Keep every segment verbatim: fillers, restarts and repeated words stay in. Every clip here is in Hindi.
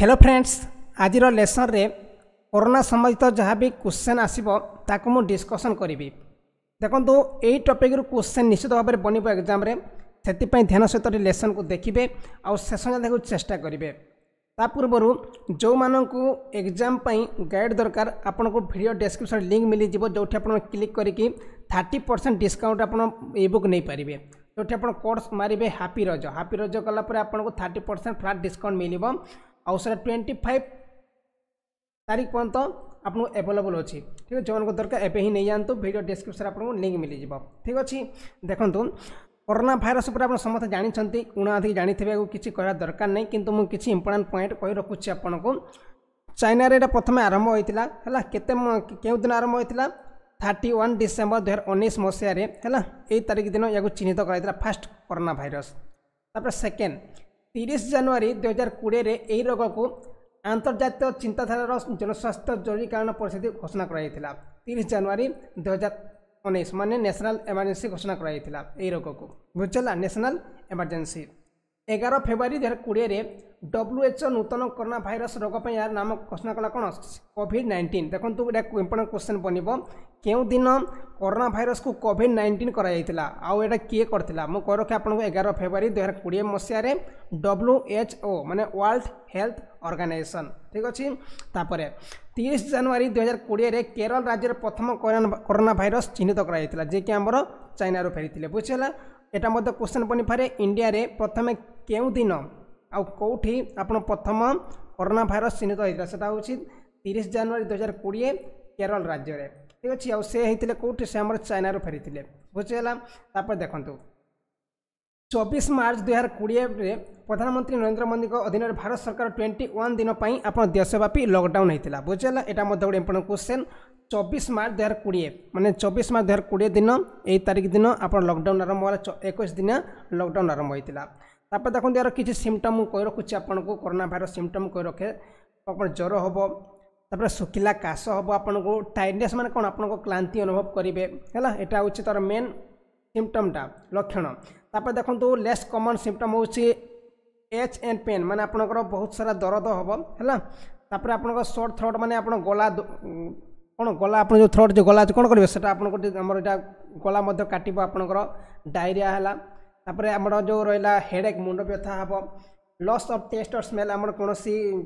हेलो फ्रेंड्स आज लेसन रे कोरोना संबंधित जहाँ भी क्वेश्चन आसीबो ताको मु डिस्कशन करिवि। देखंतु एई टॉपिक रु क्वेश्चन निश्चित भाव में बनिबो एग्जाम रे, सेतिपई ध्यान सहित लेसन को देखिबे आ सेसन देखु चेष्टा करिवे। ता पूर्वरु जो माननकु एग्जाम पई गाइड दरकार आपनको वीडियो डिस्क्रिप्शन लिंक मिली जिवो, जोठी आपण क्लिक करिकि तीस परसेंट डिस्काउंट आपण ई बुक नै पारिबे। जोठी आपण कोर्स मारिबे हैप्पी रज, हैप्पी रज कला पर आपनको तीस परसेंट फ्लैट डिस्काउंट मिलिबो। आउ सर ट्वेंटी फाइव तारीख पर्यंत आपको एवेलेबल अच्छी, ठीक है। जो दरकार एवं ही नहीं जातु, वीडियो डिस्क्रिप्शन आपको लिंक मिल जाए, ठीक अच्छे। देखो कोरोना भाइरस पर समस्त जानते उणाधिक जानी थे किसी कहना दरकार नहीं, किंतु मुझे किसी इंपोर्टां पॉइंट कही रखुच्छी आपको। चाइना रे प्रथम आरंभ होता है, केउदिन आरंभ होता थर्टी वन डिसेम्बर दुई हजार उन्नीस मसीह है तारीख दिन या चिन्हित कर फास्ट कोरोना भाइरस। तापर सेकेंड तीस जनवरी दो हज़ार बीस रे एही रोग को अंतर्राष्ट्रीय चिंताधारा जनस्वास्थ्य जरूरीकालीन परिस्थिति घोषणा कराइथिला। तीस जनवरी दो हज़ार उन्नीस माने नेशनल इमरजेंसी घोषणा कराइथिला एही रोग को, बुझला नेशनल इमरजेंसी। ग्यारह फरवरी दो हज़ार बीस रे डब्ल्यूएचओ नूतन कोरोना भाइरस रोग पर यार नाम घोषणा कला कोन कोविड नाइंटीन। देखंतु एटा इंपोर्टेंट क्वेश्चन बनिबो, केउ दिन कोरोना भाइरस को कोविड नाइंटीन कराया जाइतिला आउ एटा किए करथिला। मो कह रखे आपन को ग्यारह फरवरी दो हज़ार बीस मसिया रे डब्ल्यूएचओ माने वर्ल्ड हेल्थ ऑर्गेनाइजेशन, ठीक अछि। तापरे तीस जनवरी दो हज़ार बीस रे केरल राज्य प्रथम कोरोना भाइरस चिन्हित कराया जाइतिला, जे कि हमर चाइना रो फेरिथिले, बुझला। एटा मध्य क्वेश्चन बनी पारे, इंडिया रे प्रथम केउ दिन आउ कोठी आपन प्रथम कोरोना भाइरस चिन्हित होइला, सेटा होछि तीस जनवरी दो हज़ार बीस केरल राज्य रे, ठीक अछि। आउ से हेतिले कोठी से हमर चाइना रो फेरिथिले, बुझला। तापर देखंतु चौबीस मार्च दो हज़ार बीस रे प्रधानमंत्री नरेंद्र मोदी को अधीन रे भारत सरकार इक्कीस दिन पई आपन देशव्यापी लॉकडाउन हेतिला, बुझला। एटा मध्य गोटे इंपोर्टेंट क्वेश्चन, चौबीस मार्च दुई हजार कोड़े मानने चौबीस मार्च दुई हजार कोड़े दिन यही तारीख दिन आप लकडाउन आरंभ होगा, एक दिन लकडाउन आरंभ होता। तापर देखो यार किसी सिम्पटम कही रखुच्छे आपको, कोरोना भाइरस सिम्पटम कही रखे आप ज्वर हे, तापर शुखिला काश हे, आपको टाइडनेस माने कौन आपको क्लांति अनुभव करेंगे, है तार मेन सिम्पटमटा लक्षण। तापर देखो लेस्ट कमन सिम्पटम हो एच एंड पेन माने आपंकर बहुत सारा दरद हे, है तापर आपंकर शॉर्ट थ्रोट माने आप गला कौन गला आप जो थ्रोट जो गला कौन करेंगे से आपको गला काटो आपंकर डायरिया है। तापर आमर जो रहा हेडेक मुंड व्यथा हे, लॉस ऑफ टेस्ट और स्मेल आम कौन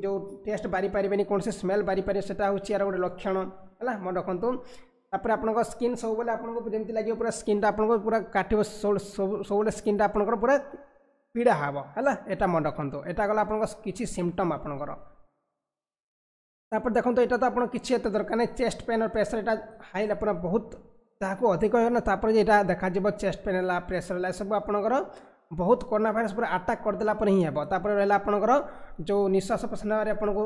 जो टेस्ट बारी पारे कौन स्मेल बारी पारे से यार गोटे लक्षण है, मन रखु। तापर आप स्किन सब आपको जमी लगे पूरा स्किन आप पूरा काट सब स्किन आपंकर पूरा पीड़ा हे, है यहाँ मन रखु। एटा गला आप किसी सिम्पटम आपंकर। तापर देखो यहाँ तो आपको किसी एत दरकार नहीं, चेस्ट पेन और प्रेसर यहाँ हाई आप बहुत जहाँ अधिक है ना, तापर यहाँ देखा चेस्ट पेन है प्रेसर है सब आपंकर बहुत कोरोना भाइरस पर आटाक करदेला हिं हे। तापर रहा आपंकर जो निश्वास प्रश्वास आपको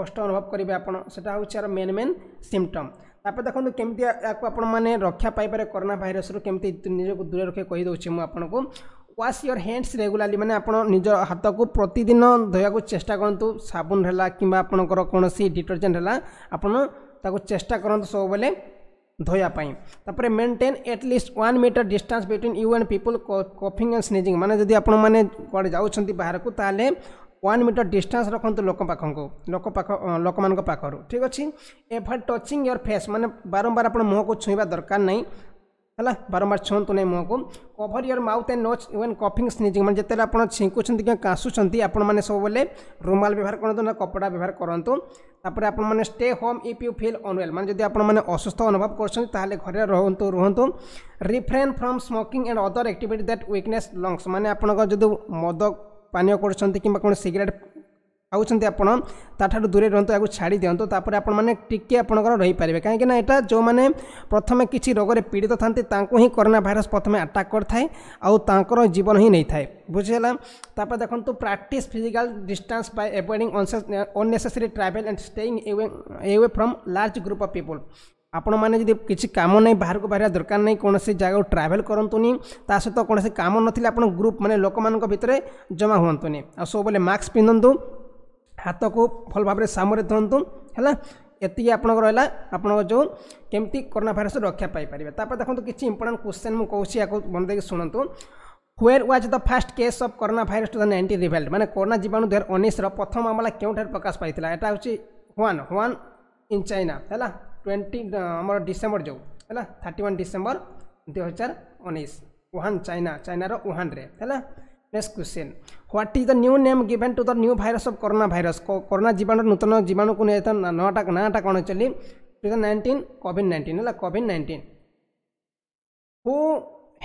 कष्ट अनुभव करेंगे आपटा हूँ मेन मेन सिम्पटम। तापर देखो केमती आपने रक्षा पाइपर कोरोना भाइरस केमती निजक दूर रखे कहीदे मुझको। वाश योर हैंड्स रेगुलाली माने आपनो निज हाथ को प्रतिदिन धोया को चेष्टा करंतु, साबुन हैला किबा आपनकर कोन सी डिटर्जेंट हैला आपनो ताको चेष्टा करंतु सब बेले धोया पाई। तापर maintain at least one metre distance between you and people coughing and sneezing माने जदी आपन माने कोड जाउछंती बाहर को ताले वन मीटर डिस्टेंस रखंतु लोक पाखन को लोक पाख लोक मान को पाखरो, ठीक अछि। एफर टचिंग योर फेस माने बारंबार आपन मुह को छुइबा दरकार नहीं, है बारंबार छुंतु नहीं मुँह को। Cover your mouth and nose even coughing sneezing मैं जिते आप छींकुंच कि काशुंट आपने सब रुमाल व्यवहार करतु ना कपड़ा व्यवहार करतु। तापर आप stay home if you feel unwell माने जब आप असुस्थ अनुभव कर घर रुहतु रुहतु। Refrain from smoking and other activity that weakness lungs माने आपंकर जो मद पानीय कर सिगरेट खाऊँच आपड़ा दूरे रुहतु, या छाड़ी दिंतु। तापर आपने आपंकर रहीपर कहीं ना यहाँ जो मैंने प्रथम किसी रोग पीड़ित था हिं कोरोना भाइरस प्रथम आटाक कर जीवन ही नहीं थाए, बुझेगा। तापर देखो practice physical distance by avoiding unnecessary travel and staying away from large group of people. आपण मैंने जी किसी काम नहीं बाहर को बाहर दरकार नहीं, कौन से जगह ट्रावेल करतुनि, सहित कौन से काम ना आप ग्रुप मानने लोक मान भर जमा हूँ। आ सब मास्क पिंधतु, हाथ को भल भाव सामने धरतु, है ये आप रहा आप जो केमती कोरोना भाइरस रक्षा पाई पारे। तापर देखो किसी इंपोर्टेंट क्वेश्चन मुझे कहूँ या मन देखिए शुणु। Where was the first case of Corona virus two thousand nineteen revealed? माने कोरोना जीवाणु देर उन्नीस रो प्रथम मामला क्यों ठर प्रकाश पाई थिला एटा होची one one in China हैला twenty हमर डिसेंबर जो हैला thirty-one December twenty nineteen Wuhan China China रो Wuhan रे हैला Next question What is the new name given to the new virus of Corona virus corona जीवाणु नूतन जीवाणु को नेता नाटा नाटा कोन चली twenty nineteen COVID nineteen हैला COVID nineteen Who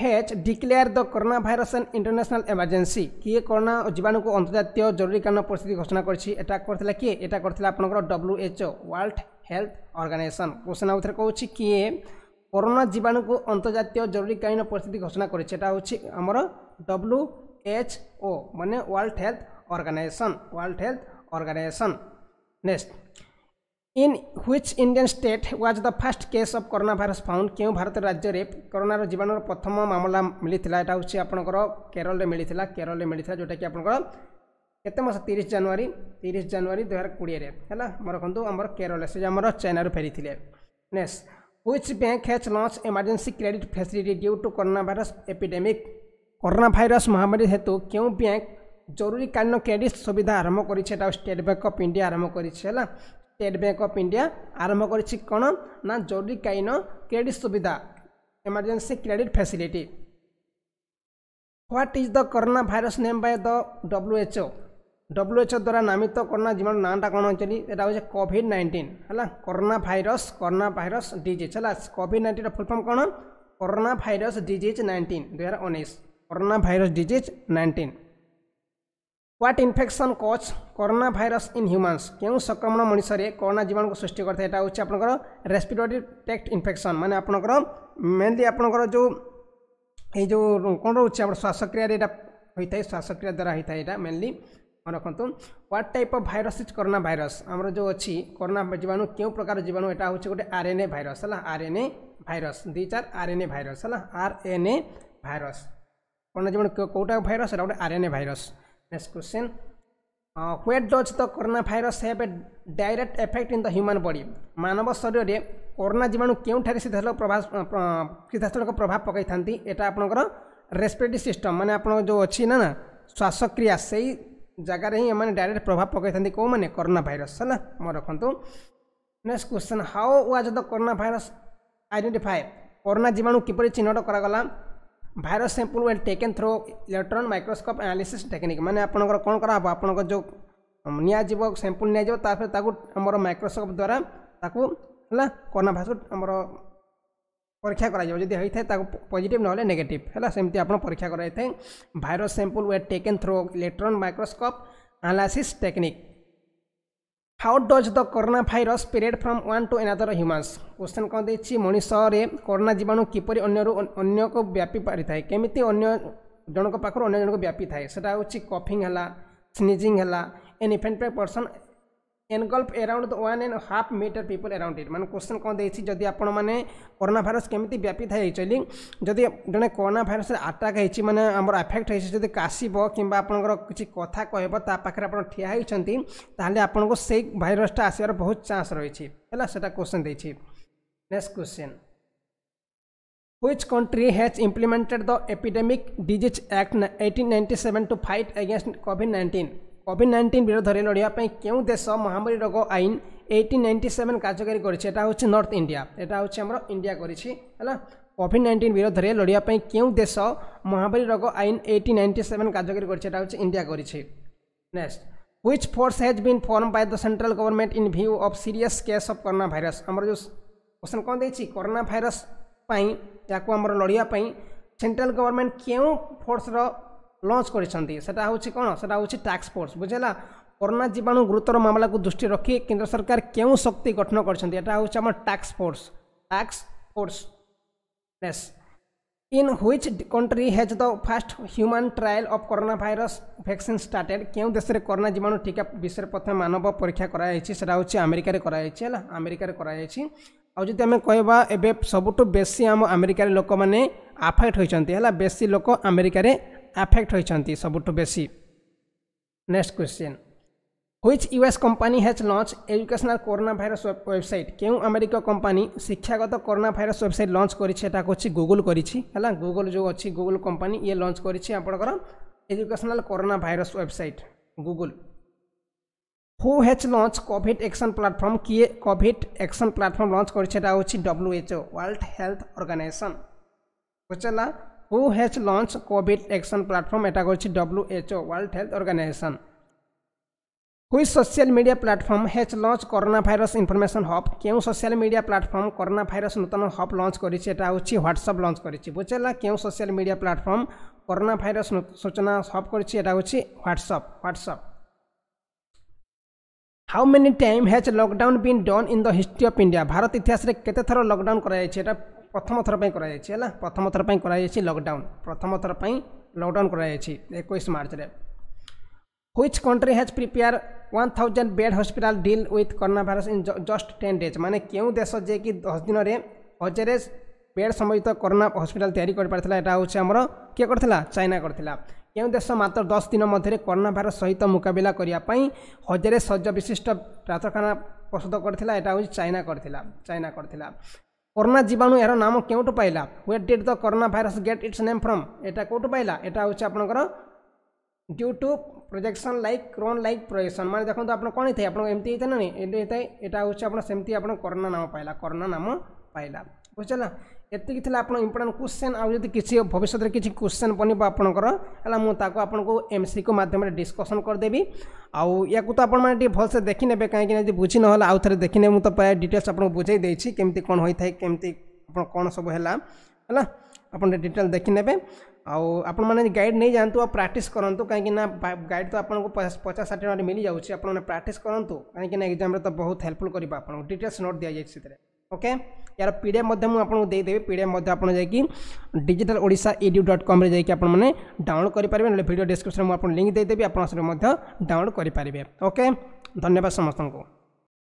H declared the coronavirus an international emergency किए कोरोना जीवाणु को अंतर्राष्ट्रीय जरूरी कारण परिस्थिति घोषणा करछि एटा करथला किए एटा करथला आपनकर W H O world health organisation question आउथर कहउछि किए कोरोना जीवाणु को अंतर्राष्ट्रीय जरूरी कारण परिस्थिति घोषणा करछि एटा होछि हमर W H O माने world health organisation world health organisation next In which Indian state was the first case of coronavirus found? क्यों भारत राज्य रे कोरोना रो जीवाणु रो प्रथम मामला मिलिथिला एटा होछि आपनकर केरल रे मिलिथिला केरल रे मिलिथिला जोटा कि आपनकर केते मास thirty January thirty January twenty twenty रे हैला हमर खंदो हमर केरल से हमर चाइना रो फेरी थिले next which bank has launch emergency credit facility due to corona virus epidemic corona virus महामारी हेतु क्यों बैंक जरूरी कालीन क्रेडिट सुविधा आरंभ करिछ एटा स्टेट बैंक ऑफ इंडिया आरंभ करिछ हैला State Bank of India आरंभ करिछि कोन ना जरूरी काईनो क्रेडिट सुविधा emergency credit facility What is the corona virus name by the W H O W H O द्वारा नामित कोरोना जीवाणु नाटा कोन चली एटा होय COVID nineteen हला corona virus corona virus disease हला COVID nineteen रा फुल फॉर्म कोन corona virus disease nineteen twenty nineteen corona virus disease nineteen What infection causes coronavirus in humans? क्यों संक्रमण मनुष्य रे कोरोना जीवाणु को सृष्टि करते एटा होछि आपनकर रेस्पिरेटरी ट्रैक्ट इन्फेक्शन माने आपनकर मेनली आपनकर जो ए जो कोन होछि आपन श्वासक्रिया रे एटा होइताय श्वासक्रिया द्वारा होइताय एटा मेनली मन रखंतु what type of virus is corona virus हमर जो अछि कोरोना जीवाणु क्यों प्रकार जीवाणु एटा होछि गोटे आरएनए वायरस हला आरएनए वायरस दो चार आरएनए वायरस हला आरएनए वायरस कोरोना जीवाणु कोटा वायरस एटा गोटे RNA virus Next question. Uh, where does the coronavirus have a direct effect in the human body? मानव शरीर रे कोरोना जीवाणु क्यों ठारे सिधासल प्रभाव सिधासल को प्रभाव पकाई थांती एटा आपनकर रेस्पिरेटरी सिस्टम माने आपन जो अछि ना ना श्वासक्रिया सेही जगह रे ही माने डायरेक्ट प्रभाव पकाई थांती को माने कोरोना वायरस हला म रखंतु next question how was the corona virus identify corona जीवाणु किपरि चिन्हट करा गला Virus sample well taken through electron microscope analysis technique. माने आपन को कोन करा आपन को जो निया जीव सैंपल निया जीव तापर ताकु हमरो माइक्रोस्कोप द्वारा ताकु हला कोरोना वायरस हमरो परीक्षा करा जाय जदी होई थाय ताकु पॉजिटिव न होले नेगेटिव हला सेमति आपन परीक्षा कराय थाय virus sample were taken through electron microscope analysis technique How does the coronavirus spread from one to another humans? Question कोन देछि मनुष्य रे कोरोना जीवाणु किपरि अन्य रो अन्य को व्यापी पारि थाय केमिति अन्य जन को पाखर अन्य जन को व्यापी थाय सेटा होछि कॉफिंग हला स्नीजिंग हला एन इफेंट पे person engulf around the one and a half meter people around it माने क्वेश्चन कोन देछि जदी आपण माने कोरोना वायरस केमिति व्यापी थाय एक्चुअली जदी जने कोरोना वायरस अटैक हेछि माने हमर अफेक्ट हेछि जदी कासीबो किबा आपनकर किछि कथा कहबो ता पाखर आपण ठिया हेछंती ताले आपण को सेई वायरस ता आसीर बहुत चांस रहिछि हैला सेटा क्वेश्चन देछि next question Which country has implemented the Epidemic Disease Act eighteen ninety-seven to fight against COVID nineteen COVID nineteen विरुद्ध रे लड़िया पई केउ देश महामारी रोग आइन eighteen ninety-seven कार्यकारी करिछि एटा होछि नॉर्थ इंडिया एटा होछि हमरो इंडिया करिछि हला COVID nineteen विरुद्ध रे लड़िया पई केउ देश महामारी रोग आइन eighteen ninety-seven कार्यकारी करिछि एटा होछि इंडिया करिछि next which force has been form by the central government in view of serious case of corona virus हमरो जो क्वेश्चन कोन देछि कोरोना वायरस पई याको हमरो लड़िया पई सेंट्रल गवर्नमेंट केउ फोर्स रो लॉन्च करिसंती सेटा होछि कोन सेटा होछि टैक्स फोर्स बुझला कोरोना जीवाणु गुरुतर मामला को दृष्टि रखि केंद्र सरकार केउ शक्ति गठन करछंती एटा होछि हमर टैक्स फोर्स टैक्स फोर्स नेस in which country has the first human trial of corona virus vaccine started केउ देश रे कोरोना जीवाणु टीका विषय प्रथम मानव परीक्षा कराय अछि सेटा होछि अमेरिका रे कराय अछि हला अमेरिका रे कराय अछि आ जदि हम कहबा एबे सबटु बेसी हम अमेरिका रे लोक माने अफेक्ट होइछंती हला बेसी लोक अमेरिका रे अफेक्ट होइछंती सबटु बेसी next question which U S company has launched educational corona virus website? Keu America company शिक्षागत corona virus website launch करी छे ता कोची Google करी छी हला Google जो अच्छी Google company ये launch करी छी आपण करा educational corona virus website Google. Who has launched COVID action platform? किए COVID action platform launch करी छे ता होची W H O World Health Organization. कोचला who has launched COVID action platform Etah Kochi W H O World Health Organization. Which social media platform has launched coronavirus information hub? Keu social media platform coronavirus nutan hub launch करी छे ता होची WhatsApp launch करी छी बुझला केउ social media platform coronavirus सूचना hub करी छी एटा होची WhatsApp WhatsApp. How many time has lockdown been done in the history of India? Bharat इतिहास रे केते थरो लॉकडाउन कराय छै एटा प्रथम थरो पई कराय छै हला प्रथम थरो पई कराय छै लॉकडाउन प्रथम थरो पई लॉकडाउन कराय छै इक्कीस मार्च रे. Which country has prepared one thousand bed hospital deal with coronavirus in just ten days? माने केउ देश जे कि दस दिन रे हजारे बेड समयित कोरोना हॉस्पिटल तयारी कर परथला एटा होछे हमरो के करथला चाइना करथला. केउ देश मात्र दस दिन मध्ये कोरोना भाइरस सहित मुकाबला करिया पई हजारे सज्ज विशिष्ट प्रार्थना प्रस्तुत करथला एटा होई चाइना करथला चाइना करथला. कोरोना जीवाणु एरो नाम केउट पाइला? Where did the corona virus get its name from? एटा कोउट पाइला? एटा होछ आपनकर due to projection like crown like projection माने देखो तो आपन कोन थे आपन एमती थे ना नै एते एटा होछ आपन सेमती आपन कोरोना नाम पाइला कोरोना नाम पाइला बुझला. एतिक थिला आपन इंपोर्टेंट क्वेश्चन आ जदि किछि भविष्य रे किछि क्वेश्चन बनिबा आपन कर हला मु ताको आपन को एमसी को माध्यम रे डिस्कशन कर देबी आ या को तो आपन माने भल से देखि नेबे काहे कि जदि बुझि न होला आउ थरे देखि ने मु तो प्राय डिटेल्स आपन बुझाई देइ छी केमति कोन होई थाय केमति आपन कोन सब होला हला आपन डिटेल देखि नेबे आ आपन माने गाइड नै जानतु आ प्रैक्टिस करंतु काहे कि ना गाइड तो आपन को पचास साठ रे मिली जाउ छी आपन प्रैक्टिस करंतु काहे कि ना एग्जाम रे तो बहुत हेल्पफुल करबा आपन डिटेल्स नोट दिया जाय छी तरे ओके. यार पीडीएफ मध्य मु आपन दे देबे पीडीएफ मध्य आपन जाय कि digital odisha e d u dot com रे जाय कि आपन माने डाउनलोड करि पारबे न वीडियो डिस्क्रिप्शन मु आपन लिंक दे देबे आपन से मध्य डाउनलोड करि पारबे ओके. धन्यवाद समस्त को.